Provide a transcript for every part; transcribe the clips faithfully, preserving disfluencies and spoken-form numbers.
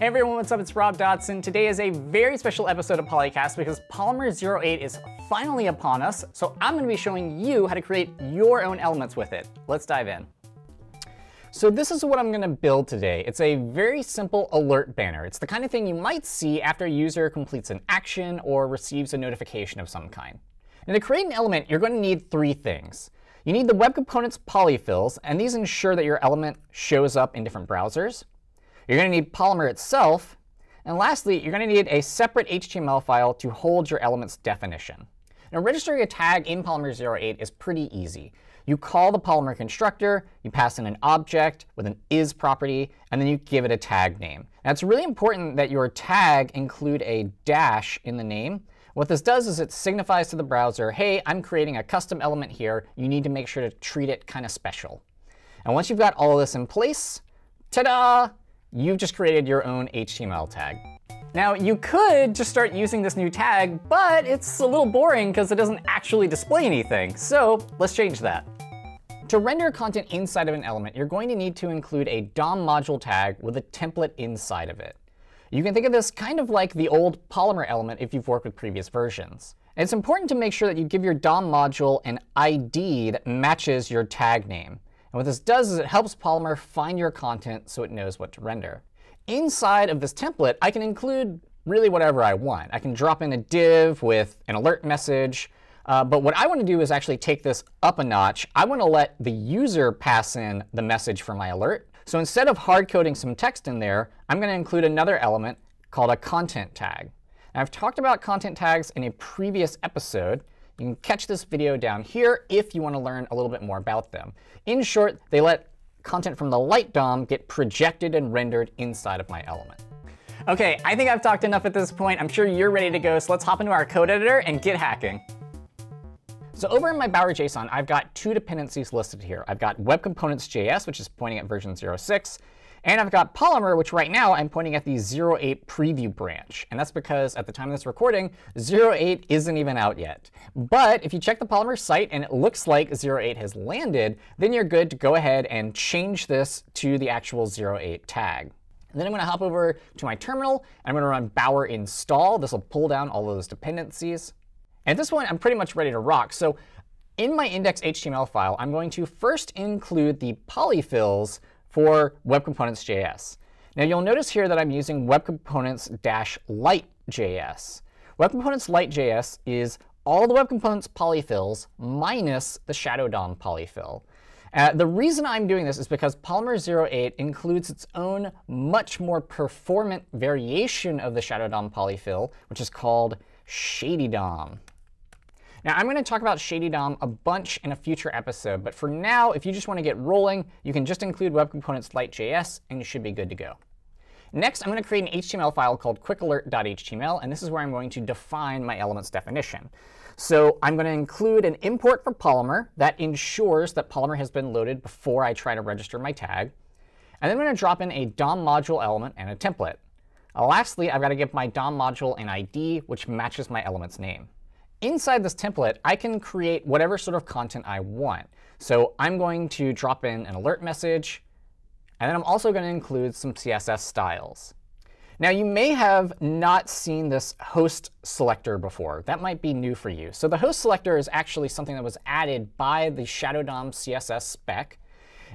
Hey everyone, what's up? It's Rob Dodson. Today is a very special episode of Polycast because Polymer zero eight is finally upon us, so I'm going to be showing you how to create your own elements with it. Let's dive in. So this is what I'm going to build today. It's a very simple alert banner. It's the kind of thing you might see after a user completes an action or receives a notification of some kind. Now to create an element, you're going to need three things. You need the Web Components polyfills, and these ensure that your element shows up in different browsers. You're going to need Polymer itself. And lastly, you're going to need a separate H T M L file to hold your element's definition. Now, registering a tag in Polymer zero eight is pretty easy. You call the Polymer constructor, you pass in an object with an is property, and then you give it a tag name. Now, it's really important that your tag include a dash in the name. What this does is it signifies to the browser, hey, I'm creating a custom element here. You need to make sure to treat it kind of special. And once you've got all of this in place, ta-da! You've just created your own H T M L tag. Now, you could just start using this new tag, but it's a little boring because it doesn't actually display anything. So let's change that. To render content inside of an element, you're going to need to include a D O M module tag with a template inside of it. You can think of this kind of like the old Polymer element if you've worked with previous versions. And it's important to make sure that you give your D O M module an I D that matches your tag name. And what this does is it helps Polymer find your content so it knows what to render. Inside of this template, I can include really whatever I want. I can drop in a div with an alert message. Uh, but what I want to do is actually take this up a notch. I want to let the user pass in the message for my alert. So instead of hard coding some text in there, I'm going to include another element called a content tag. Now, I've talked about content tags in a previous episode. You can catch this video down here if you want to learn a little bit more about them. In short, they let content from the light D O M get projected and rendered inside of my element. OK, I think I've talked enough at this point. I'm sure you're ready to go, so let's hop into our code editor and get hacking. So over in my Bower JSON, I've got two dependencies listed here. I've got Web Components.js, which is pointing at version zero six, and I've got Polymer, which right now I'm pointing at the zero eight preview branch. And that's because at the time of this recording, zero eight isn't even out yet. But if you check the Polymer site and it looks like zero eight has landed, then you're good to go ahead and change this to the actual zero eight tag. And then I'm going to hop over to my terminal, and I'm going to run Bower install. This will pull down all of those dependencies. And at this point, I'm pretty much ready to rock. So in my index.html file, I'm going to first include the polyfills for Web Components.js. Now, you'll notice here that I'm using Web Components-light.js. Web Components-light.js is all the Web Components polyfills minus the Shadow D O M polyfill. Uh, the reason I'm doing this is because Polymer zero eight includes its own much more performant variation of the Shadow D O M polyfill, which is called Shady D O M. Now, I'm going to talk about Shady D O M a bunch in a future episode. But for now, if you just want to get rolling, you can just include Web Components light.js, and you should be good to go. Next, I'm going to create an H T M L file called quickalert.html. And this is where I'm going to define my element's definition. So I'm going to include an import for Polymer that ensures that Polymer has been loaded before I try to register my tag. And then I'm going to drop in a D O M module element and a template. Uh, lastly, I've got to give my D O M module an I D, which matches my element's name. Inside this template, I can create whatever sort of content I want. So I'm going to drop in an alert message. And then I'm also going to include some C S S styles. Now, you may have not seen this host selector before. That might be new for you. So the host selector is actually something that was added by the Shadow D O M C S S spec.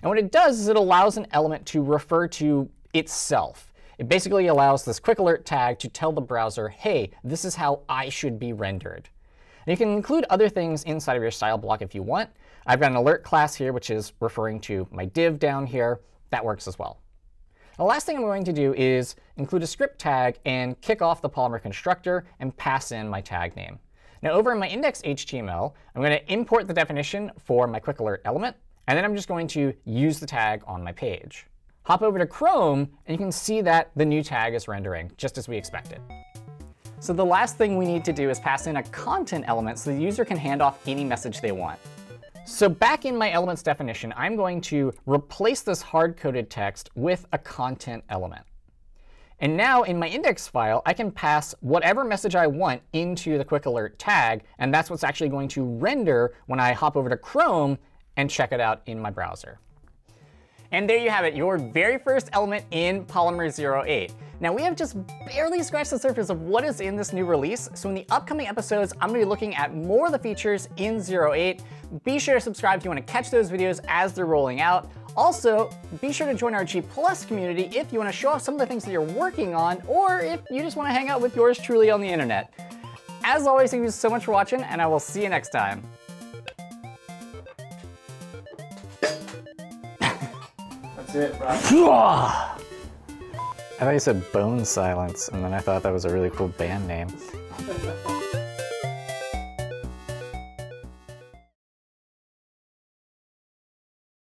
And what it does is it allows an element to refer to itself. It basically allows this quick alert tag to tell the browser, hey, this is how I should be rendered. And you can include other things inside of your style block if you want. I've got an alert class here, which is referring to my div down here. That works as well. The last thing I'm going to do is include a script tag and kick off the Polymer constructor and pass in my tag name. Now, over in my index.html, I'm going to import the definition for my quick alert element. And then I'm just going to use the tag on my page. Hop over to Chrome, and you can see that the new tag is rendering just as we expected. So the last thing we need to do is pass in a content element so the user can hand off any message they want. So back in my element's definition, I'm going to replace this hard-coded text with a content element. And now in my index file, I can pass whatever message I want into the quick alert tag. And that's what's actually going to render when I hop over to Chrome and check it out in my browser. And there you have it, your very first element in Polymer zero eight. Now we have just barely scratched the surface of what is in this new release, so in the upcoming episodes, I'm gonna be looking at more of the features in zero eight. Be sure to subscribe if you wanna catch those videos as they're rolling out. Also, be sure to join our G plus community if you wanna show off some of the things that you're working on, or if you just wanna hang out with yours truly on the internet. As always, thank you so much for watching, and I will see you next time. That's it, bro. I thought you said Bone Silence, and then I thought that was a really cool band name.